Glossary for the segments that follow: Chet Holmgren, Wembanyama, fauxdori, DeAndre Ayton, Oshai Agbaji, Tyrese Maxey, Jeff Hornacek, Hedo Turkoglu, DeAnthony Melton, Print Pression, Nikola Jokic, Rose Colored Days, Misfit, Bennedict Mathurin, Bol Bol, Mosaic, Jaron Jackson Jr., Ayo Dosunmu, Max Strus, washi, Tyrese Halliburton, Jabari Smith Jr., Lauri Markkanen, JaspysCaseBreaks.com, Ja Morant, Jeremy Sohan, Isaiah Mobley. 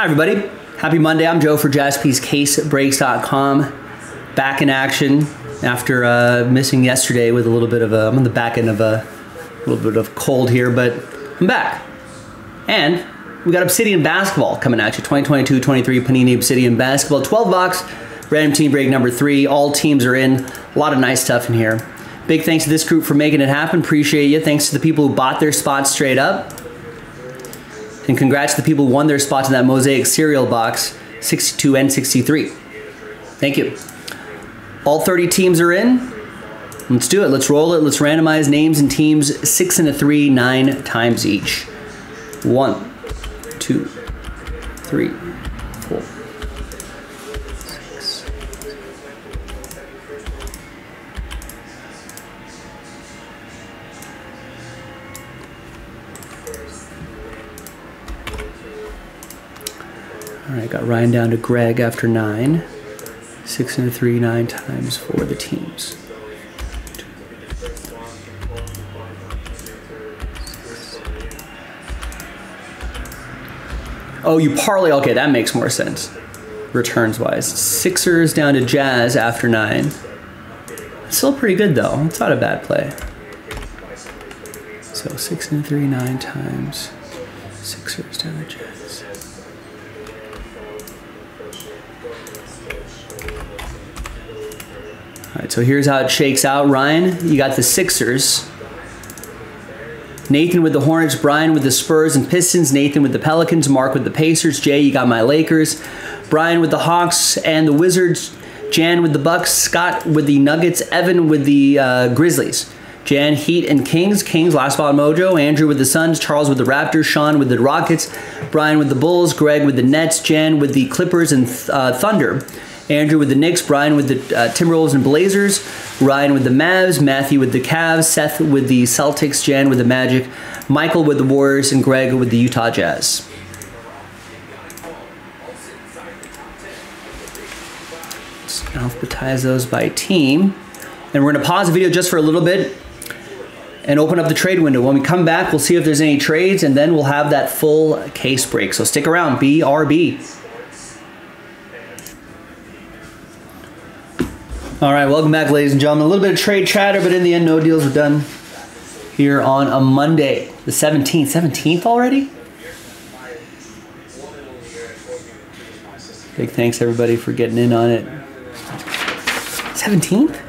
Hi everybody, happy Monday. I'm Joe for JaspysCaseBreaks.com. Back in action after missing yesterday with a little bit of a, I'm on the back end of a little bit of cold here, but I'm back. And we got Obsidian Basketball coming at you, 2022-23 Panini Obsidian Basketball, 12 bucks, random team break number 3. All teams are in, a lot of nice stuff in here. Big thanks to this group for making it happen, appreciate you. Thanks to the people who bought their spots straight up. And congrats to the people who won their spots in that Mosaic cereal box, 62 and 63. Thank you. All 30 teams are in. Let's do it. Let's roll it. Let's randomize names and teams 6 and a 3, 9 times each. 1, 2, 3, 4, 6. All right, got Ryan down to Greg after 9. 6 and a 3, 9 times for the teams. 2, 3, 4. Oh, you parlay. Okay, that makes more sense. Returns-wise. Sixers down to Jazz after 9. It's still pretty good, though. It's not a bad play. So 6 and a 3, 9 times. Sixers down to Jazz. All right, so here's how it shakes out. Ryan, you got the Sixers. Nathan with the Hornets, Brian with the Spurs and Pistons, Nathan with the Pelicans, Mark with the Pacers, Jay, you got my Lakers, Brian with the Hawks and the Wizards, Jan with the Bucks, Scott with the Nuggets, Evan with the Grizzlies, Jan, Heat and Kings, Kings, Last Spot Mojo, Andrew with the Suns, Charles with the Raptors, Sean with the Rockets, Brian with the Bulls, Greg with the Nets, Jan with the Clippers and Thunder, Andrew with the Knicks, Brian with the Timberwolves and Blazers, Ryan with the Mavs, Matthew with the Cavs, Seth with the Celtics, Jan with the Magic, Michael with the Warriors, and Greg with the Utah Jazz. Let's alphabetize those by team. And we're going to pause the video just for a little bit and open up the trade window. When we come back, we'll see if there's any trades, and then we'll have that full case break. So stick around, BRB. All right, welcome back, ladies and gentlemen. A little bit of trade chatter, but in the end, no deals are done here on a Monday, the 17th. 17th already? Big thanks, everybody, for getting in on it. 17th?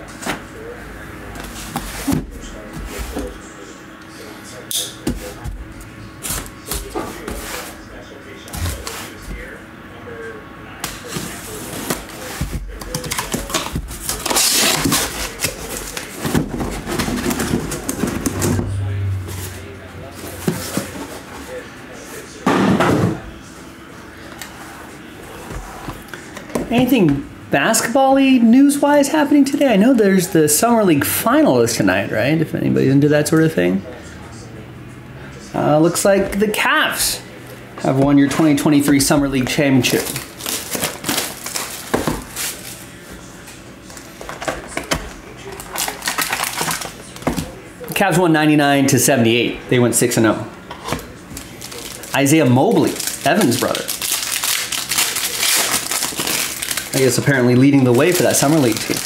Anything basketball-y news-wise happening today? I know there's the Summer League Final is tonight, right? If anybody's into that sort of thing. Looks like the Cavs have won your 2023 Summer League Championship. The Cavs won 99-78. They went 6-0. Isaiah Mobley, Evan's brother, I guess apparently leading the way for that Summer League team.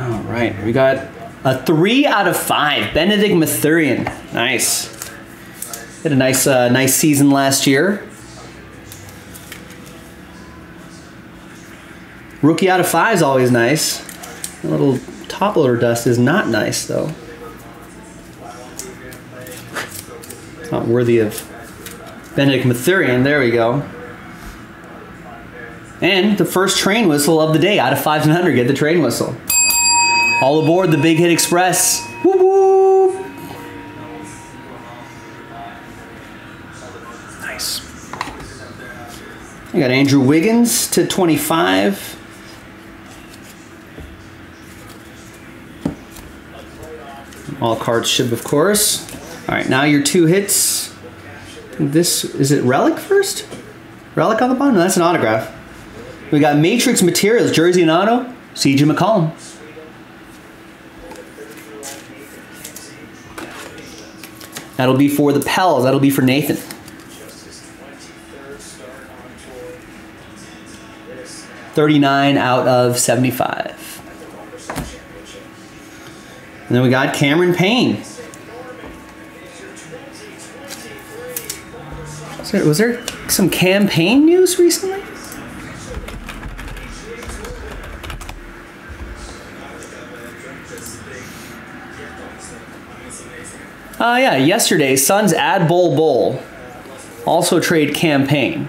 All right, we got a 3 out of 5, Bennedict Mathurin. Nice. Had a nice, nice season last year. Rookie out of 5 is always nice. A little top loader dust is not nice, though. It's not worthy of Bennedict Mathurin. There we go. And the first train whistle of the day. Out of 5 and 100, get the train whistle. All aboard the Big Hit Express. Woo woo! Nice. I got Andrew Wiggins to 25. All cards ship, of course. All right, now your 2 hits. This, is it Relic first? Relic on the bottom? No, that's an autograph. We got Matrix Materials, Jersey and Auto, C.J. McCollum. That'll be for the Pels. That'll be for Nathan. $39 out of $75. And then we got Cameron Payne. Was there some campaign news recently? Oh, yeah, yesterday, Suns ad Bol Bol. Also trade campaign.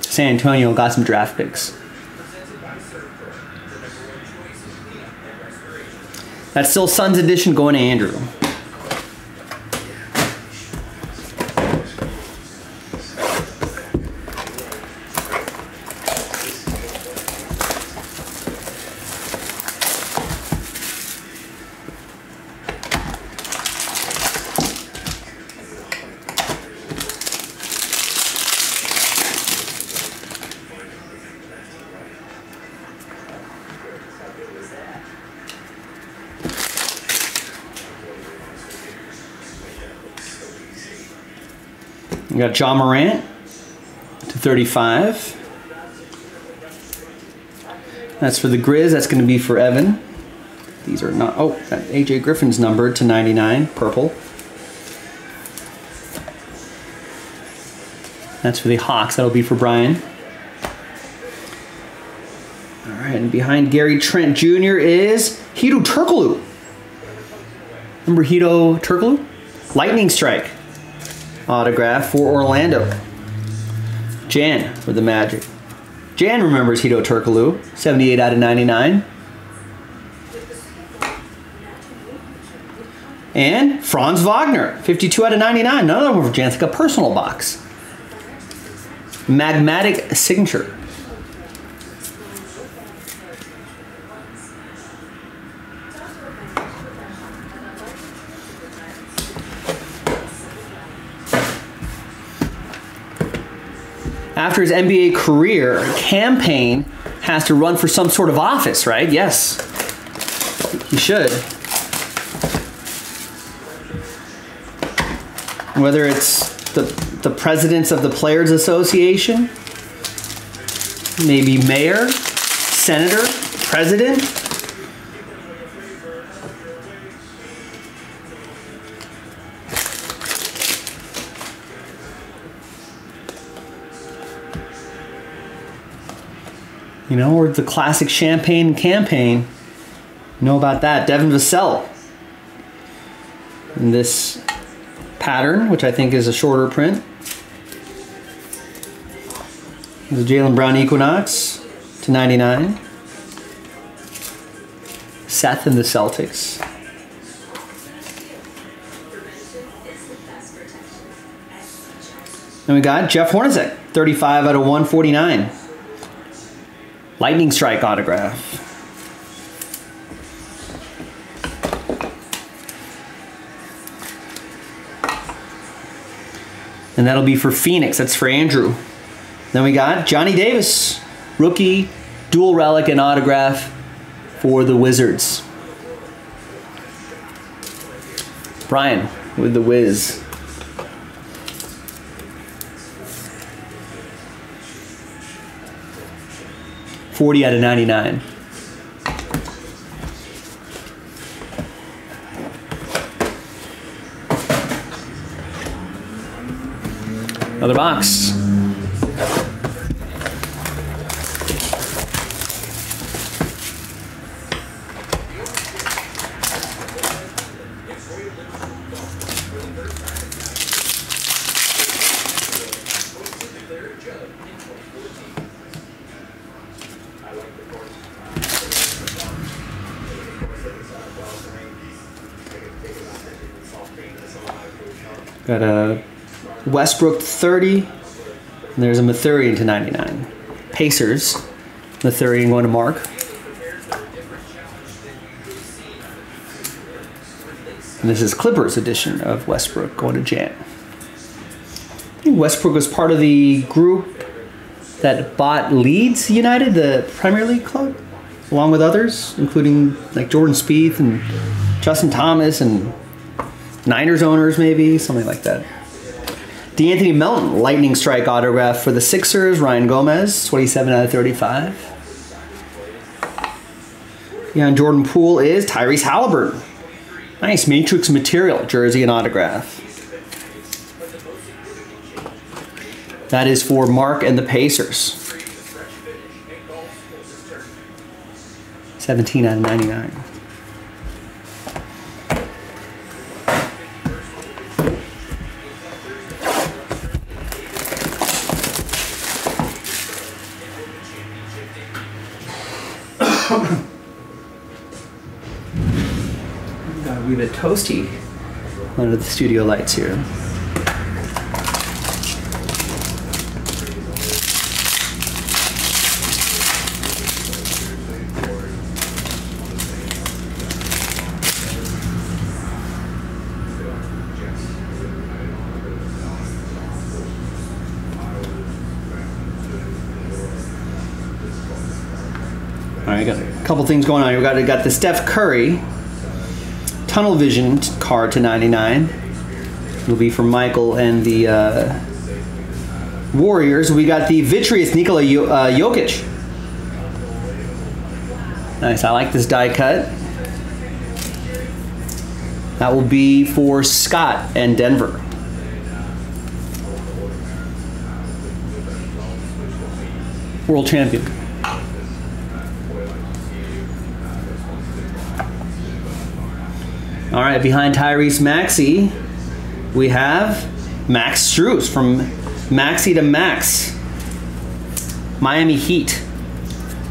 San Antonio got some draft picks. That's still Suns edition going to Andrew. We got Ja Morant /35. That's for the Grizz. That's going to be for Evan. These are not. Oh, that AJ Griffin's numbered /99, purple. That's for the Hawks. That'll be for Brian. All right, and behind Gary Trent Jr. is Hedo Turkoglu. Remember Hedo Turkoglu? Lightning Strike. Autograph for Orlando. Jan for the Magic. Jan remembers Hedo Turkoglu, 78 out of 99. And Franz Wagner, 52 out of 99. Another one for Jan, like a personal box. Magmatic Signature. After his NBA career, campaign has to run for some sort of office, right? Yes, he should. Whether it's the presidents of the Players Association, maybe mayor, senator, president. You know, or the classic champagne campaign. You know about that. Devin Vassell. In this pattern, which I think is a shorter print. The Jaylen Brown Equinox /99. Seth and the Celtics. And we got Jeff Hornacek, 35 out of 149. Lightning Strike autograph. And that'll be for Phoenix. That's for Andrew. Then we got Johnny Davis, rookie, dual relic, and autograph for the Wizards. Brian with the Wiz. $40 out of $99. Another box. Got a Westbrook /30, and there's a Mathurin /99. Pacers, Mathurin going to Mark. And this is Clippers edition of Westbrook going to Jan. I think Westbrook was part of the group that bought Leeds United, the Premier League club, along with others, including like Jordan Spieth and Justin Thomas and Niners owners, maybe, something like that. DeAnthony Melton, lightning strike autograph for the Sixers. Ryan Gomez, 27 out of 35. Beyond Jordan Poole is Tyrese Halliburton. Nice Matrix material, jersey and autograph. That is for Mark and the Pacers. 17 out of 99. Got a wee bit toasty under the studio lights here. Couple things going on here. We got the Steph Curry tunnel vision card to 99. It'll be for Michael and the Warriors. We got the vitreous Nikola Jokic. Nice. I like this die cut. That will be for Scott and Denver. World champion. All right, behind Tyrese Maxey, we have Max Strus from Maxey to Max. Miami Heat.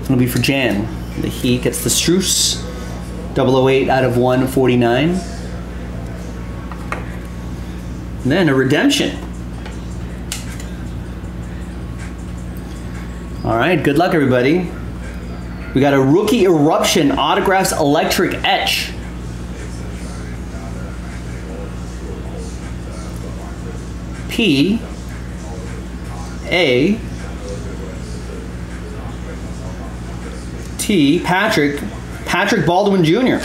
It'll be for Jan. The Heat gets the Strus. 008 out of 149. And then a redemption. All right, good luck, everybody. We got a Rookie Eruption Autographs Electric Etch. P, A, T, Patrick Baldwin Jr.,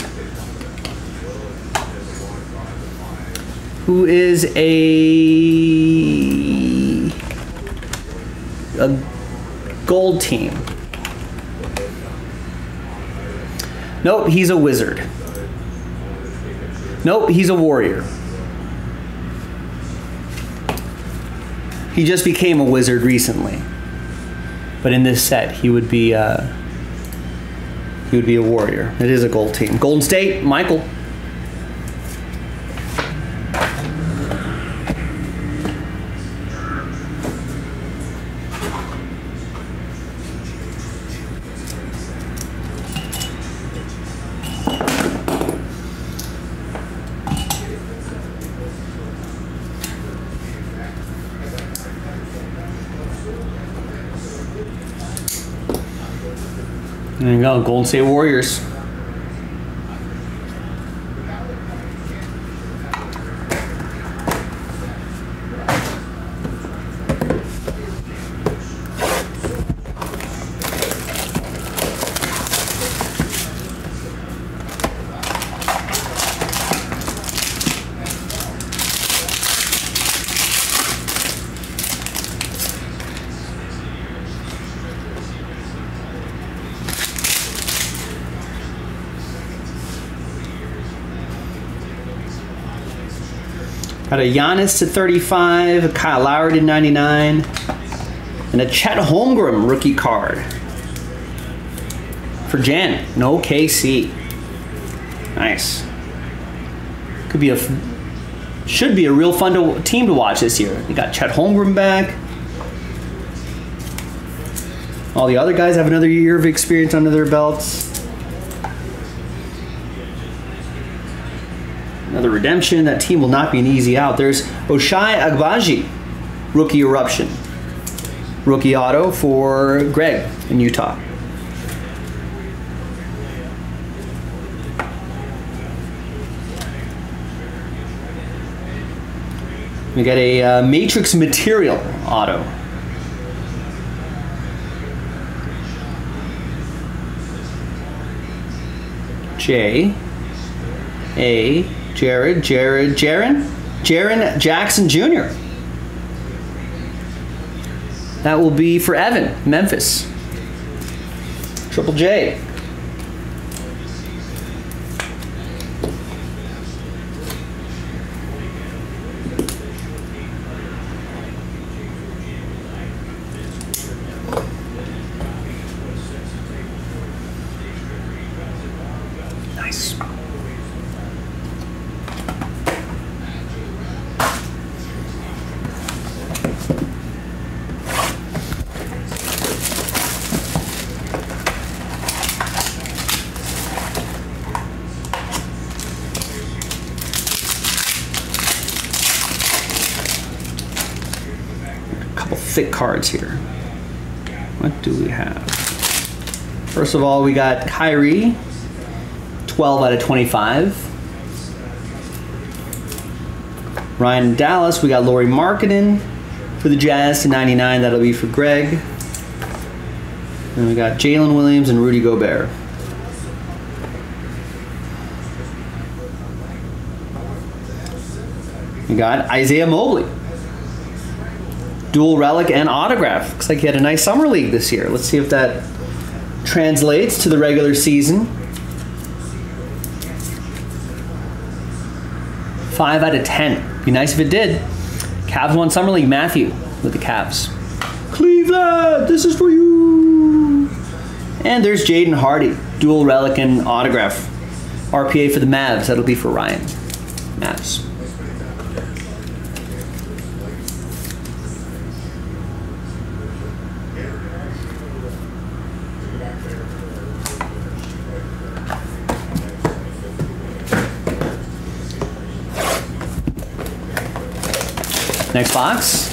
who is a gold team. Nope, he's a Wizard. Nope, he's a Warrior. He just became a Wizard recently, but in this set he would be a Warrior. It is a gold team. Golden State, Michael. There you go, Golden State Warriors. Got a Giannis to 35, a Kyle Lowry to 99, and a Chet Holmgren rookie card for Jan. No KC. Nice. Could be should be a real fun team to watch this year. You got Chet Holmgren back. All the other guys have another year of experience under their belts. Another redemption. That team will not be an easy out. There's Oshai Agbaji, rookie eruption. Rookie auto for Greg in Utah. We got a Matrix Material auto J. A. Jaron Jackson Jr. That will be for Evan, Memphis. Triple J. Thick cards here. What do we have? First of all, we got Kyrie, 12 out of 25. Ryan Dallas, we got Lauri Markkanen for the Jazz to 99. That'll be for Greg. And we got Jalen Williams and Rudy Gobert. We got Isaiah Mobley. Dual relic and autograph. Looks like he had a nice summer league this year. Let's see if that translates to the regular season. 5 out of 10. Be nice if it did. Cavs won summer league. Matthew with the Cavs. Cleveland, this is for you. And there's Jaden Hardy. Dual relic and autograph. RPA for the Mavs. That'll be for Ryan. Mavs. Next box.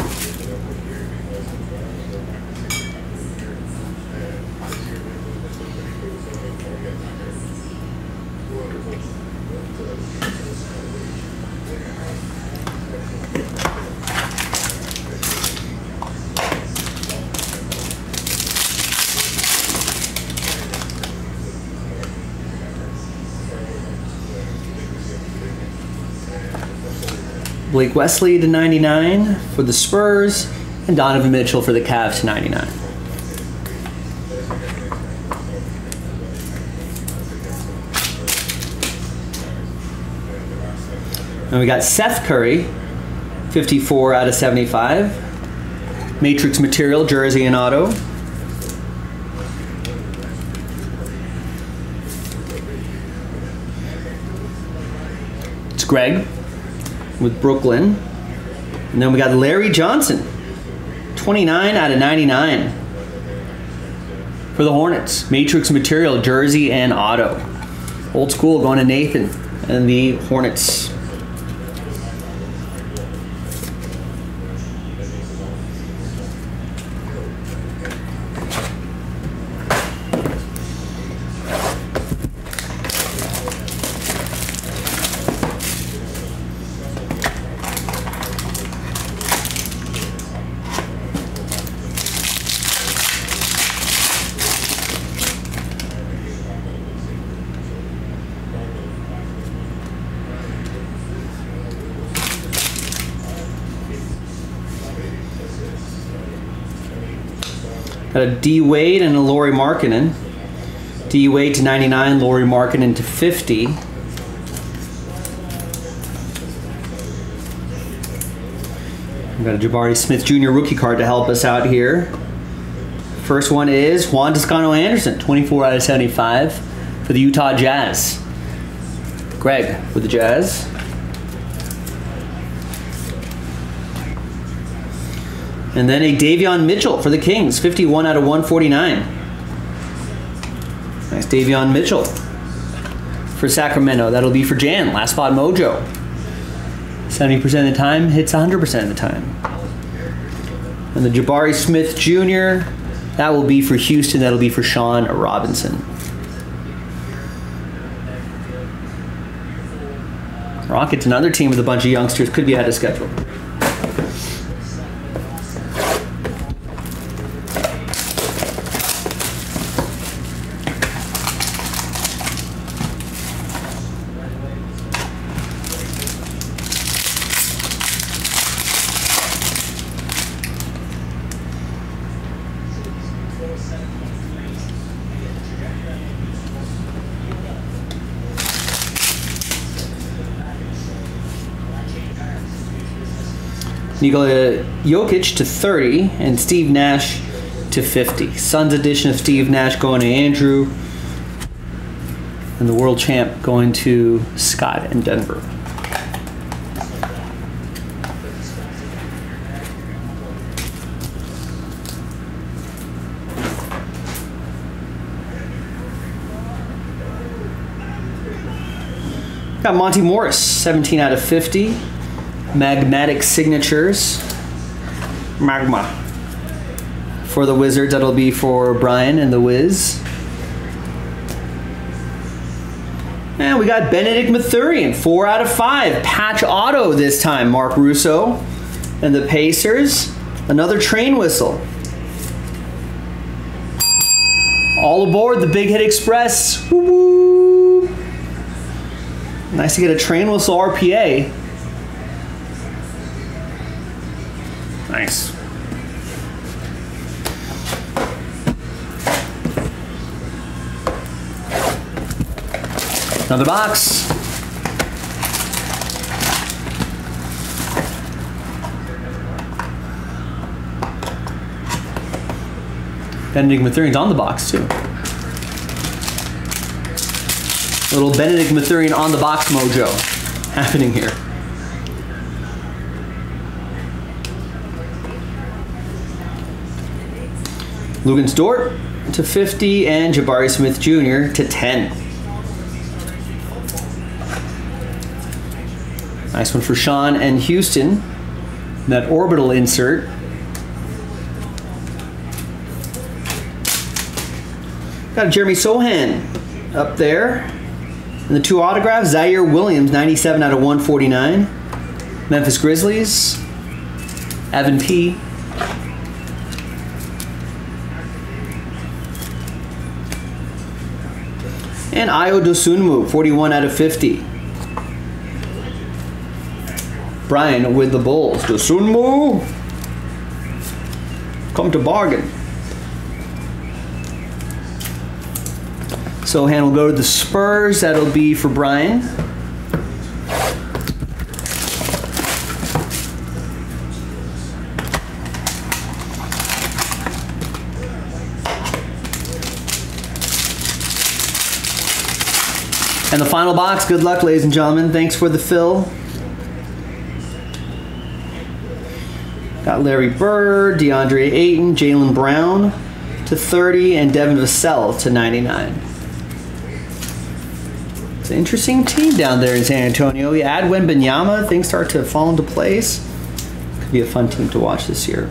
Blake Wesley to 99 for the Spurs, and Donovan Mitchell for the Cavs to 99. And we got Seth Curry, 54 out of 75. Matrix material, jersey and auto. It's Greg with Brooklyn. And then we got Larry Johnson, 29 out of 99 for the Hornets. Matrix material, jersey and auto. Old school, going to Nathan and the Hornets. Got a D. Wade and a Lauri Markkanen. D. Wade to 99, Lauri Markkanen to 50. We've got a Jabari Smith Jr. rookie card to help us out here. First one is Juan Toscano-Anderson, 24 out of 75 for the Utah Jazz. Greg with the Jazz. And then a Davion Mitchell for the Kings, 51 out of 149. Nice Davion Mitchell for Sacramento. That'll be for Jan, last spot mojo. 70% of the time, hits 100% of the time. And the Jabari Smith Jr., that will be for Houston. That'll be for Sean Robinson. Rockets, another team with a bunch of youngsters, could be out of schedule. Nikola Jokic to 30 and Steve Nash to 50. Suns edition of Steve Nash going to Andrew, and the world champ going to Scott in Denver. Got Monty Morris, 17 out of 50. Magmatic signatures. Magma. For the Wizards, that'll be for Brian and the Wiz. And we got Bennedict Mathurin, 4 out of 5. Patch auto this time, Mark Russo. And the Pacers, another train whistle. All aboard the Big Hit Express. Woo-woo. Nice to get a train whistle RPA. Nice. Another box. Bennedict Mathurin's on the box too. Little Bennedict Mathurin on the box mojo happening here. Lugens Dort to 50 and Jabari Smith Jr. to 10. Nice one for Sean and Houston. That orbital insert. Got Jeremy Sohan up there. And the two autographs, Zaire Williams, 97 out of 149. Memphis Grizzlies. Evan P. And Ayo Dosunmu, 41 out of 50. Brian with the Bulls. Dosunmu, come to bargain. Sohan will go to the Spurs. That'll be for Brian. And the final box, good luck, ladies and gentlemen. Thanks for the fill. Got Larry Bird, DeAndre Ayton, Jaylen Brown to 30, and Devin Vassell to 99. It's an interesting team down there in San Antonio. You add Wembanyama, things start to fall into place. Could be a fun team to watch this year.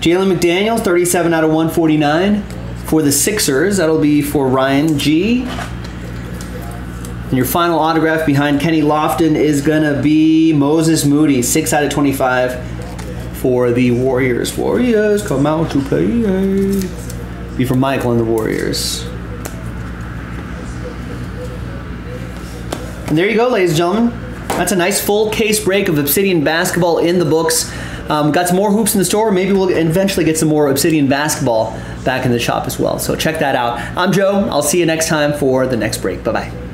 Jalen McDaniels, 37 out of 149. For the Sixers, that'll be for Ryan G. And your final autograph behind Kenny Lofton is gonna be Moses Moody, 6 out of 25 for the Warriors. Warriors, come out to play. Be for Michael and the Warriors. And there you go, ladies and gentlemen. That's a nice full case break of Obsidian basketball in the books. Got some more hoops in the store. Maybe we'll eventually get some more Obsidian basketball back in the shop as well. So check that out. I'm Joe. I'll see you next time for the next break. Bye-bye.